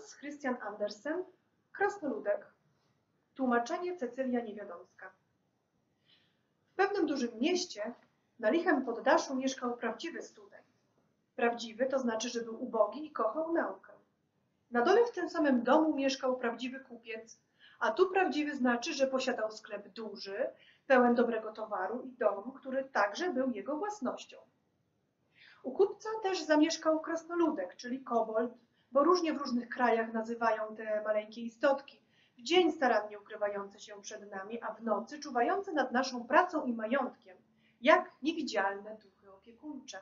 Hans Christian Andersen, Krasnoludek. Tłumaczenie Cecylia Niewiadomska. W pewnym dużym mieście na lichym poddaszu mieszkał prawdziwy student. Prawdziwy to znaczy, że był ubogi i kochał naukę. Na dole w tym samym domu mieszkał prawdziwy kupiec, a tu prawdziwy znaczy, że posiadał sklep duży, pełen dobrego towaru i dom, który także był jego własnością. U kupca też zamieszkał krasnoludek, czyli kobold, bo różnie w różnych krajach nazywają te maleńkie istotki, w dzień starannie ukrywające się przed nami, a w nocy czuwające nad naszą pracą i majątkiem, jak niewidzialne duchy opiekuńcze.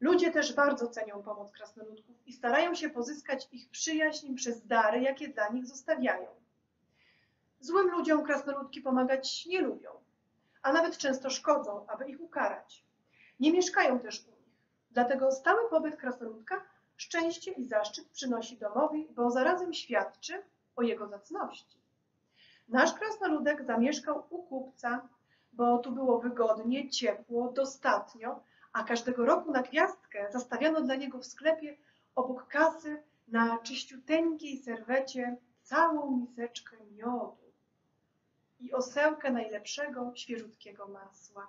Ludzie też bardzo cenią pomoc krasnoludków i starają się pozyskać ich przyjaźń przez dary, jakie dla nich zostawiają. Złym ludziom krasnoludki pomagać nie lubią, a nawet często szkodzą, aby ich ukarać. Nie mieszkają też u nich, dlatego stały pobyt krasnoludka szczęście i zaszczyt przynosi domowi, bo zarazem świadczy o jego zacności. Nasz krasnoludek zamieszkał u kupca, bo tu było wygodnie, ciepło, dostatnio, a każdego roku na gwiazdkę zastawiano dla niego w sklepie obok kasy na czyściuteńkiej serwecie całą miseczkę miodu i osełkę najlepszego, świeżutkiego masła.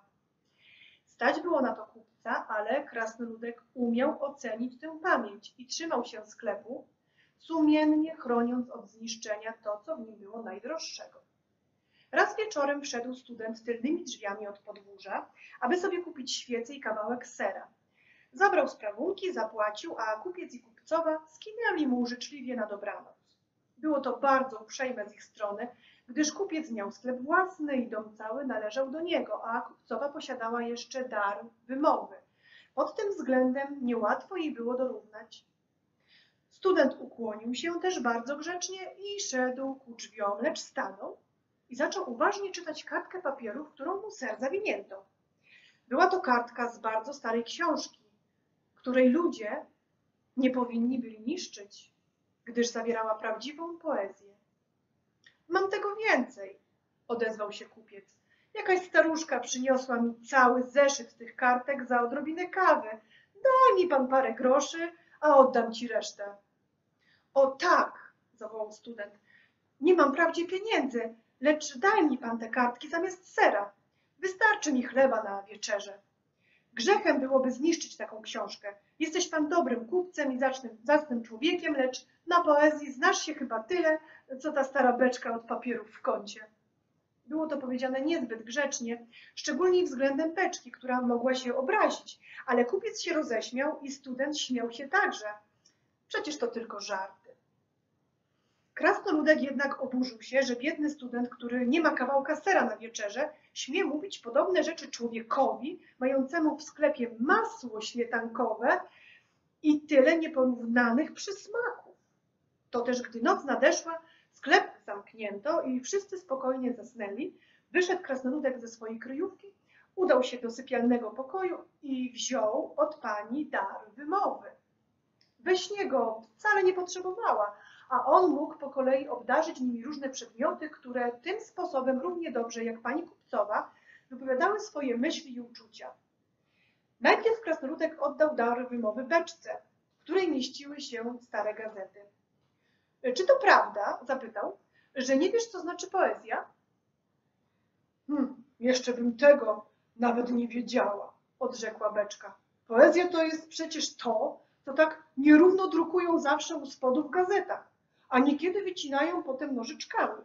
Stać było na to kupca, ale krasnoludek umiał ocenić tę pamięć i trzymał się sklepu, sumiennie chroniąc od zniszczenia to, co w nim było najdroższego. Raz wieczorem wszedł student tylnymi drzwiami od podwórza, aby sobie kupić świece i kawałek sera. Zabrał sprawunki, zapłacił, a kupiec i kupcowa skinęli mu życzliwie na dobranoc. Było to bardzo uprzejme z ich strony, gdyż kupiec miał sklep własny i dom cały należał do niego, a kupcowa posiadała jeszcze dar wymowy. Pod tym względem niełatwo jej było dorównać. Student ukłonił się też bardzo grzecznie i szedł ku drzwiom, lecz stanął i zaczął uważnie czytać kartkę papieru, w którą mu ser zawinięto. Była to kartka z bardzo starej książki, której ludzie nie powinni byli niszczyć, gdyż zawierała prawdziwą poezję. Mam tego więcej, odezwał się kupiec. Jakaś staruszka przyniosła mi cały zeszyt tych kartek za odrobinę kawy. Daj mi pan parę groszy, a oddam ci resztę. O tak, zawołał student, nie mam wprawdzie pieniędzy, lecz daj mi pan te kartki zamiast sera. Wystarczy mi chleba na wieczerze. Grzechem byłoby zniszczyć taką książkę. Jesteś pan dobrym kupcem i zacnym człowiekiem, lecz na poezji znasz się chyba tyle, co ta stara beczka od papierów w kącie. Było to powiedziane niezbyt grzecznie, szczególnie względem beczki, która mogła się obrazić, ale kupiec się roześmiał i student śmiał się także. Przecież to tylko żarty. Krasnoludek jednak oburzył się, że biedny student, który nie ma kawałka sera na wieczerze, śmie mówić podobne rzeczy człowiekowi, mającemu w sklepie masło śmietankowe i tyle nieporównanych przysmaków. To też, gdy noc nadeszła, sklep zamknięto i wszyscy spokojnie zasnęli. Wyszedł krasnoludek ze swojej kryjówki, udał się do sypialnego pokoju i wziął od pani dar wymowy. We śnie go wcale nie potrzebowała, a on mógł po kolei obdarzyć nimi różne przedmioty, które tym sposobem równie dobrze jak pani kupcowa wypowiadały swoje myśli i uczucia. Najpierw krasnoludek oddał dar wymowy beczce, w której mieściły się stare gazety. Czy to prawda, zapytał, że nie wiesz, co znaczy poezja? Jeszcze bym tego nawet nie wiedziała, odrzekła beczka. Poezja to jest przecież to, co tak nierówno drukują zawsze u spodu w gazetach, a niekiedy wycinają potem nożyczkami.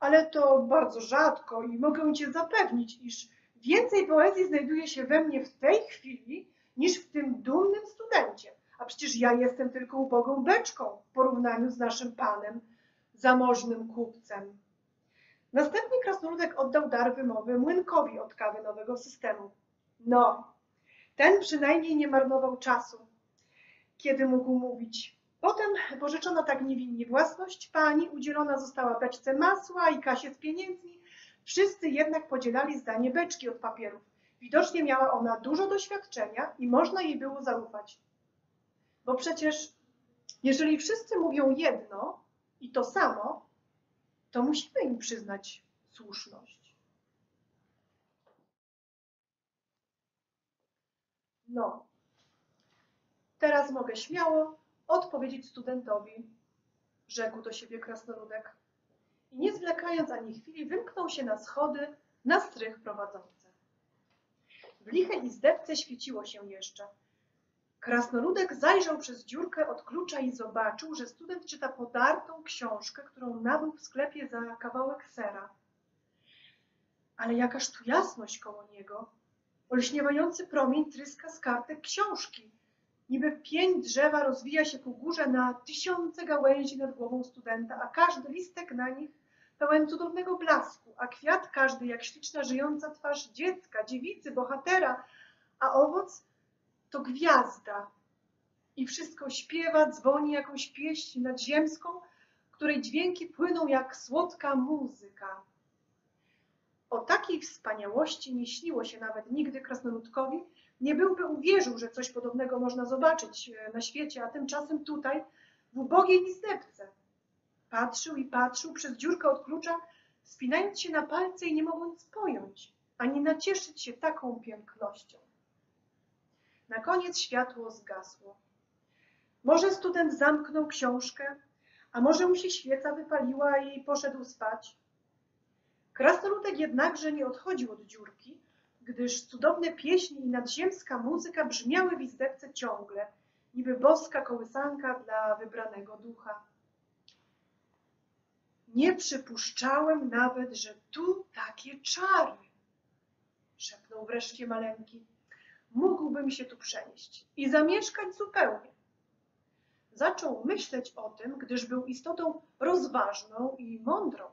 Ale to bardzo rzadko i mogę cię zapewnić, iż więcej poezji znajduje się we mnie w tej chwili niż w tym dumnym studencie. A przecież ja jestem tylko ubogą beczką w porównaniu z naszym panem, zamożnym kupcem. Następnie krasnoludek oddał dar wymowy młynkowi od kawy nowego systemu. No, ten przynajmniej nie marnował czasu, kiedy mógł mówić. Potem pożyczona tak niewinnie własność pani, udzielona została beczce masła i kasie z pieniędzmi. Wszyscy jednak podzielali zdanie beczki od papierów. Widocznie miała ona dużo doświadczenia i można jej było zaufać. Bo przecież, jeżeli wszyscy mówią jedno i to samo, to musimy im przyznać słuszność. No, teraz mogę śmiało odpowiedzieć studentowi, rzekł do siebie Krasnoludek. I nie zwlekając ani chwili, wymknął się na schody, na strych prowadzące. W lichej izdebce świeciło się jeszcze. Krasnoludek zajrzał przez dziurkę od klucza i zobaczył, że student czyta podartą książkę, którą nabył w sklepie za kawałek sera. Ale jakaż tu jasność koło niego. Olśniewający promień tryska z kartek książki. Niby pień drzewa rozwija się ku górze na tysiące gałęzi nad głową studenta, a każdy listek na nich pełen cudownego blasku, a kwiat każdy jak śliczna żyjąca twarz dziecka, dziewicy, bohatera, a owoc to gwiazda. I wszystko śpiewa, dzwoni jakąś pieśń nadziemską, której dźwięki płyną jak słodka muzyka. O takiej wspaniałości nie śniło się nawet nigdy Krasnoludkowi. Nie byłby uwierzył, że coś podobnego można zobaczyć na świecie, a tymczasem tutaj, w ubogiej izdebce. Patrzył i patrzył przez dziurkę od klucza, spinając się na palce i nie mogąc pojąć, ani nacieszyć się taką pięknością. Na koniec światło zgasło. Może student zamknął książkę, a może mu się świeca wypaliła i poszedł spać. Krasnoludek jednakże nie odchodził od dziurki, gdyż cudowne pieśni i nadziemska muzyka brzmiały w izdebce ciągle, niby boska kołysanka dla wybranego ducha. Nie przypuszczałem nawet, że tu takie czary, szepnął wreszcie maleńki. Mógłbym się tu przenieść i zamieszkać zupełnie. Zaczął myśleć o tym, gdyż był istotą rozważną i mądrą.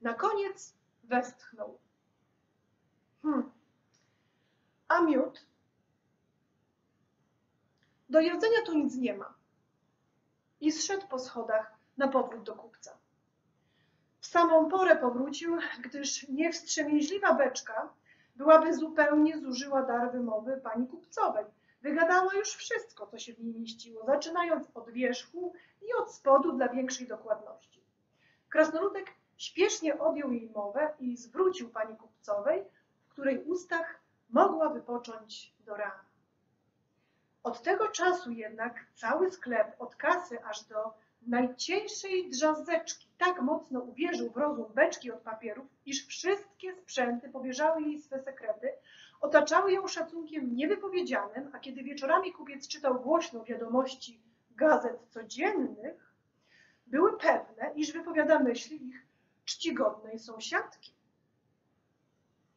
Na koniec westchnął. A miód? Do jedzenia tu nic nie ma. I zszedł po schodach na powrót do kupca. W samą porę powrócił, gdyż niewstrzemięźliwa beczka byłaby zupełnie zużyła dar wymowy pani kupcowej. Wygadała już wszystko, co się w niej mieściło, zaczynając od wierzchu i od spodu dla większej dokładności. Krasnoludek śpiesznie odjął jej mowę i zwrócił pani kupcowej, w której ustach mogła wypocząć do rana. Od tego czasu jednak cały sklep od kasy aż do najcieńszej drzazeczki tak mocno uwierzył w rozum beczki od papierów, iż wszystkie sprzęty powierzały jej swe sekrety, otaczały ją szacunkiem niewypowiedzianym, a kiedy wieczorami kupiec czytał głośno wiadomości gazet codziennych, były pewne, iż wypowiada myśli ich czcigodnej sąsiadki.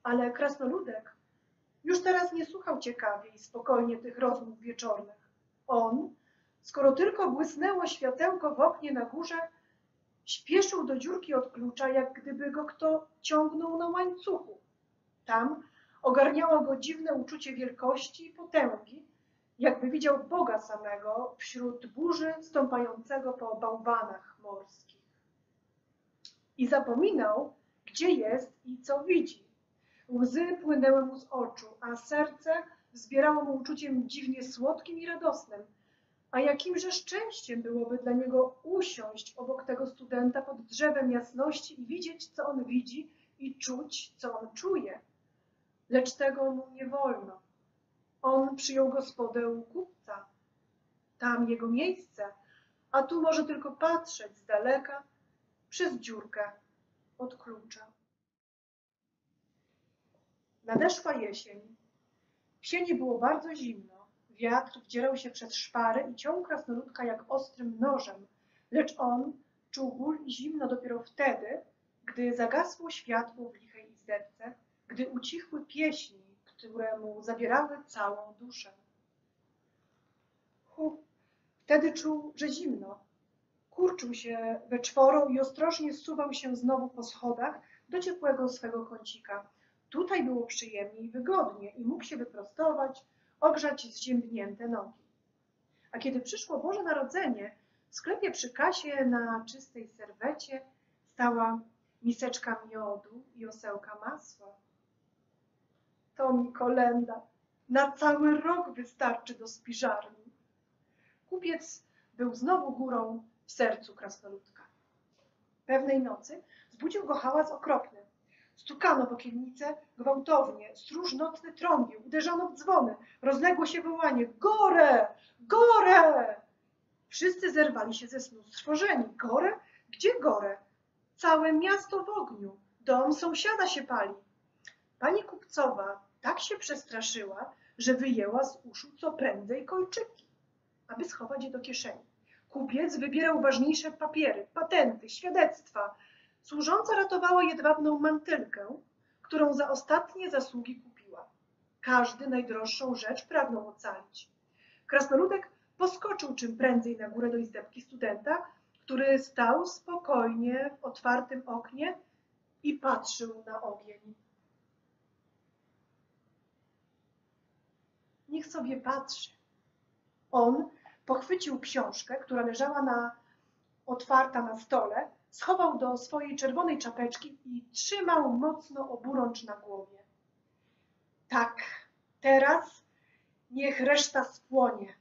Ale Krasnoludek już teraz nie słuchał ciekawie i spokojnie tych rozmów wieczornych. On, skoro tylko błysnęło światełko w oknie na górze, śpieszył do dziurki od klucza, jak gdyby go kto ciągnął na łańcuchu. Tam ogarniało go dziwne uczucie wielkości i potęgi, jakby widział Boga samego wśród burzy stąpającego po bałwanach morskich. I zapominał, gdzie jest i co widzi. Łzy płynęły mu z oczu, a serce wzbierało mu uczuciem dziwnie słodkim i radosnym. A jakimże szczęściem byłoby dla niego usiąść obok tego studenta pod drzewem jasności i widzieć, co on widzi i czuć, co on czuje. Lecz tego mu nie wolno. On przyjął gospodę u kupca. Tam jego miejsce, a tu może tylko patrzeć z daleka przez dziurkę od klucza. Nadeszła jesień. W sieni było bardzo zimno. Wiatr wdzierał się przez szpary i ciął Krasnoludka jak ostrym nożem, lecz on czuł ból i zimno dopiero wtedy, gdy zagasło światło w lichej izdebce, gdy ucichły pieśni, które mu zabierały całą duszę. Wtedy czuł, że zimno. Kurczył się we czworo i ostrożnie zsuwał się znowu po schodach do ciepłego swego kącika. Tutaj było przyjemnie i wygodnie i mógł się wyprostować, ogrzać zziębnięte nogi. A kiedy przyszło Boże Narodzenie, w sklepie przy kasie na czystej serwecie stała miseczka miodu i osełka masła. To mi kolenda, na cały rok wystarczy do spiżarni. Kupiec był znowu górą w sercu Krasnoludka. Pewnej nocy zbudził go hałas okropny. Stukano w okiennice gwałtownie, stróż nocny trąbił, uderzano w dzwony, rozległo się wołanie – gore! Gore! Wszyscy zerwali się ze snu stworzeni. Gorę? Gdzie gorę? Całe miasto w ogniu. Dom sąsiada się pali. Pani kupcowa tak się przestraszyła, że wyjęła z uszu co prędzej kolczyki, aby schować je do kieszeni. Kupiec wybierał ważniejsze papiery, patenty, świadectwa. Służąca ratowała jedwabną mantylkę, którą za ostatnie zasługi kupiła. Każdy najdroższą rzecz pragnął ocalić. Krasnoludek poskoczył czym prędzej na górę do izdebki studenta, który stał spokojnie w otwartym oknie i patrzył na ogień. Niech sobie patrzy. On pochwycił książkę, która leżała otwarta na stole, schował do swojej czerwonej czapeczki i trzymał mocno oburącz na głowie. Tak, teraz niech reszta spłonie.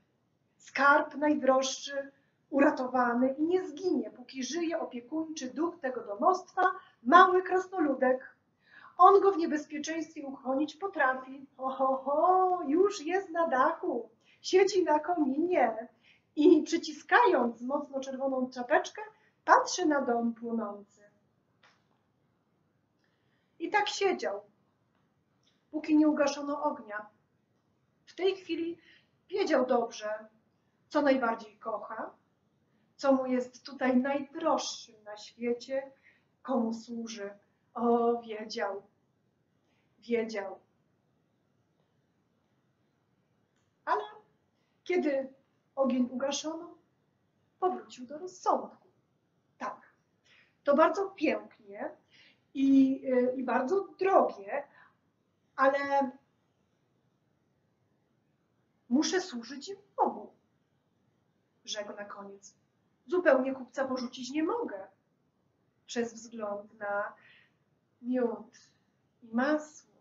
Skarb najdroższy, uratowany i nie zginie, póki żyje opiekuńczy duch tego domostwa, mały krasnoludek. On go w niebezpieczeństwie uchronić potrafi. Oho, już jest na dachu, siedzi na kominie i przyciskając mocno czerwoną czapeczkę, patrzy na dom płonący. I tak siedział, póki nie ugaszono ognia. W tej chwili wiedział dobrze, co najbardziej kocha, co mu jest tutaj najdroższym na świecie, komu służy. O, wiedział, wiedział. Ale kiedy ogień ugaszono, powrócił do rozsądku. Tak, to bardzo pięknie i bardzo drogie, ale muszę służyć Bogu, rzekł na koniec. Zupełnie kupca porzucić nie mogę, przez wzgląd na miód i masło.